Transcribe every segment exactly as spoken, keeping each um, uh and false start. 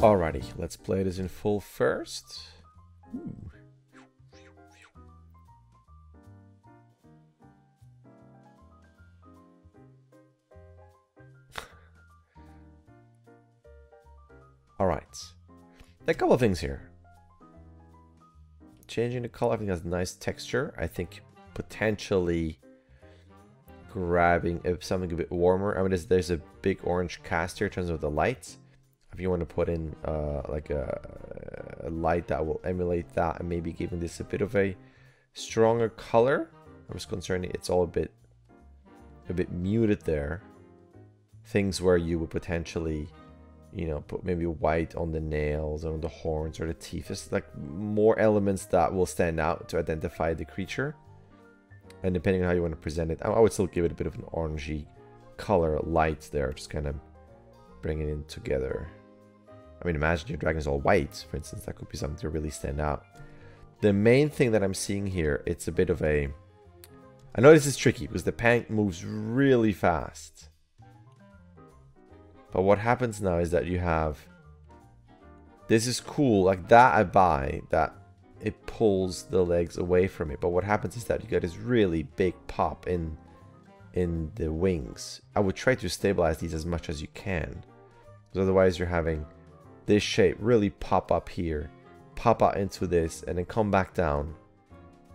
Alrighty, let's play this in full first. Ooh. All right, there are a couple of things here. Changing the color, I think that's a nice texture. I think potentially grabbing something a bit warmer. I mean, there's, there's a big orange cast here in terms of the lights. If you want to put in uh, like a, a light that will emulate that and maybe giving this a bit of a stronger color. I'm just concerned it's all a bit, a bit muted there. Things where you would potentially, you know, put maybe white on the nails or on the horns or the teeth. It's like more elements that will stand out to identify the creature. And depending on how you want to present it, I would still give it a bit of an orangey color light there, just kind of bringing it in together. I mean, imagine your dragon's all white, for instance. That could be something to really stand out. The main thing that I'm seeing here, it's a bit of a... I know this is tricky because the Pank moves really fast. But what happens now is that you have... This is cool. Like, that I buy. That it pulls the legs away from it. But what happens is that you get this really big pop in, in the wings. I would try to stabilize these as much as you can. Because otherwise you're having this shape really pop up here. Pop out into this. And then come back down.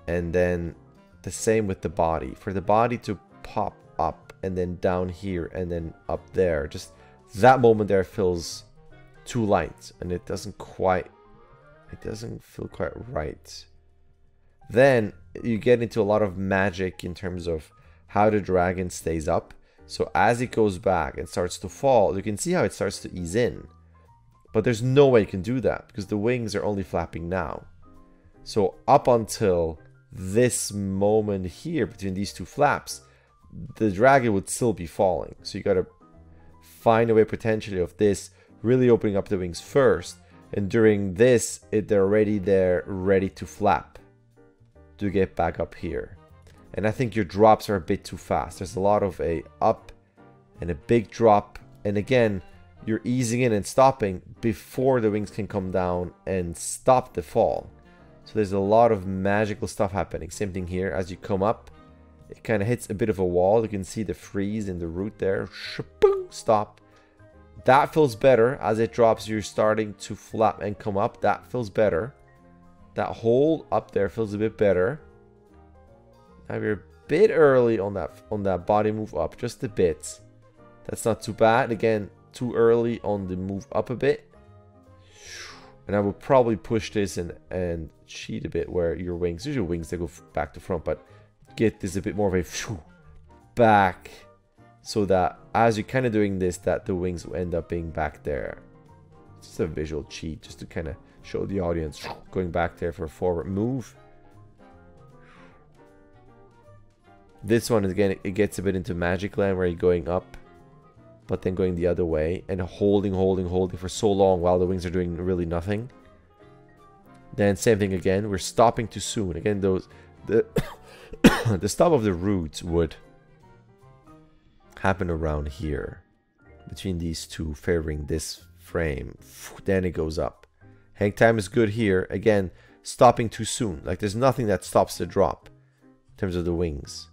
And then the same with the body. For the body to pop up and then down here and then up there. Just... That moment there feels too light, and it doesn't quite, it doesn't feel quite right. Then you get into a lot of magic in terms of how the dragon stays up. So as it goes back and starts to fall, you can see how it starts to ease in. But there's no way you can do that, because the wings are only flapping now. So up until this moment here, between these two flaps, the dragon would still be falling. So you gotta find a way potentially of this really opening up the wings first, and during this it they're already there ready to flap to get back up here. And I think your drops are a bit too fast. There's a lot of a up and a big drop, and again you're easing in and stopping before the wings can come down and stop the fall. So there's a lot of magical stuff happening. Same thing here. As you come up, it kind of hits a bit of a wall. You can see the freeze in the root there. Stop. That feels better. As it drops, you're starting to flap and come up. That feels better. That hole up there feels a bit better. Now you're a bit early on that on that body move up, just a bit. That's not too bad. Again, too early on the move up a bit. And I would probably push this and and cheat a bit where your wings, usually wings they go back to front, but get this a bit more of a back. So that as you're kind of doing this, that the wings will end up being back there. It's just a visual cheat, just to kind of show the audience going back there for a forward move. This one, again, it gets a bit into magic land where you're going up, but then going the other way and holding, holding, holding for so long while the wings are doing really nothing. Then same thing again, we're stopping too soon. Again, those the, the stop of the roots would happen around here between these two, favoring this frame. Then it goes up. Hang time is good here. Again, stopping too soon. Like, there's nothing that stops the drop in terms of the wings.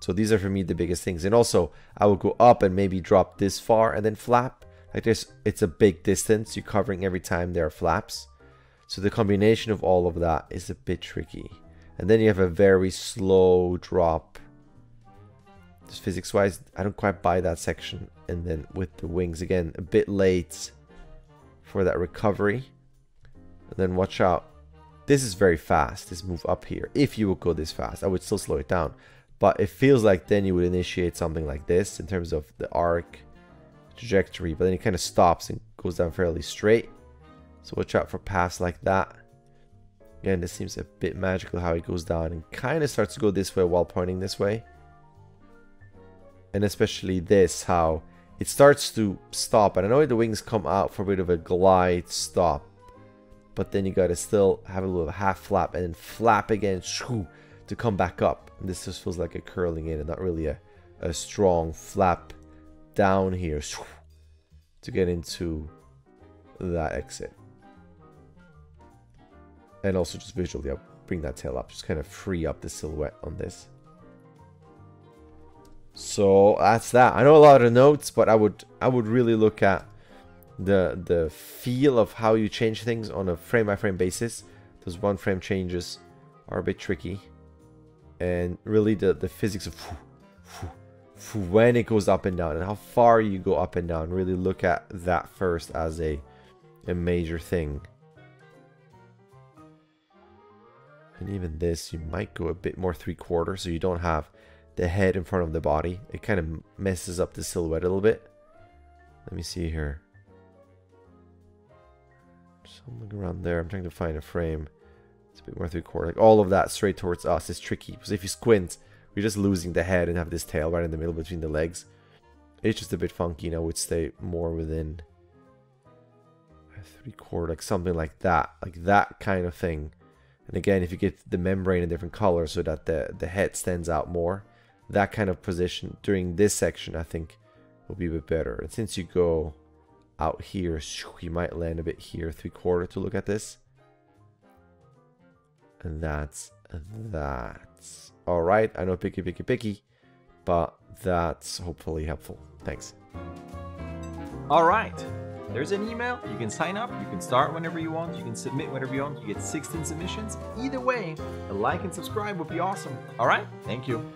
So these are for me the biggest things. And also I would go up and maybe drop this far and then flap. Like, there's, it's a big distance you're covering every time there are flaps. So the combination of all of that is a bit tricky. And then you have a very slow drop. Just physics wise, I don't quite buy that section. And then with the wings, again, a bit late for that recovery. And then watch out. This is very fast, this move up here. If you would go this fast, I would still slow it down. But it feels like then you would initiate something like this in terms of the arc trajectory. But then it kind of stops and goes down fairly straight. So watch out for paths like that. Again, this seems a bit magical how it goes down and kind of starts to go this way while pointing this way. And especially this, how it starts to stop. And I know the wings come out for a bit of a glide stop. But then you got to still have a little half flap and then flap again shoo, to come back up. And this just feels like a curling in and not really a, a strong flap down here shoo, to get into that exit. And also just visually, I'll bring that tail up, just kind of free up the silhouette on this. So that's that. I know a lot of notes, but I would I would really look at the the feel of how you change things on a frame by frame basis. Those one frame changes are a bit tricky, and really the the physics of when it goes up and down and how far you go up and down. Really look at that first as a a major thing. And even this, you might go a bit more three quarter, so you don't have the head in front of the body. It kind of messes up the silhouette a little bit. Let me see here. Something around there. I'm trying to find a frame. It's a bit more three quarter. Like all of that straight towards us is tricky, because if you squint, we're just losing the head and have this tail right in the middle between the legs. It's just a bit funky, and I would stay more within a three quarter, like something like that, like that kind of thing. And again, if you get the membrane a different color so that the, the head stands out more, that kind of position during this section, I think, will be a bit better. And since you go out here, you might land a bit here, three-quarter to look at this. And that's that. All right, I know picky, picky, picky, but that's hopefully helpful. Thanks. All right. There's an email, you can sign up, you can start whenever you want, you can submit whenever you want, you get sixteen submissions. Either way, a like and subscribe would be awesome. All right, thank you.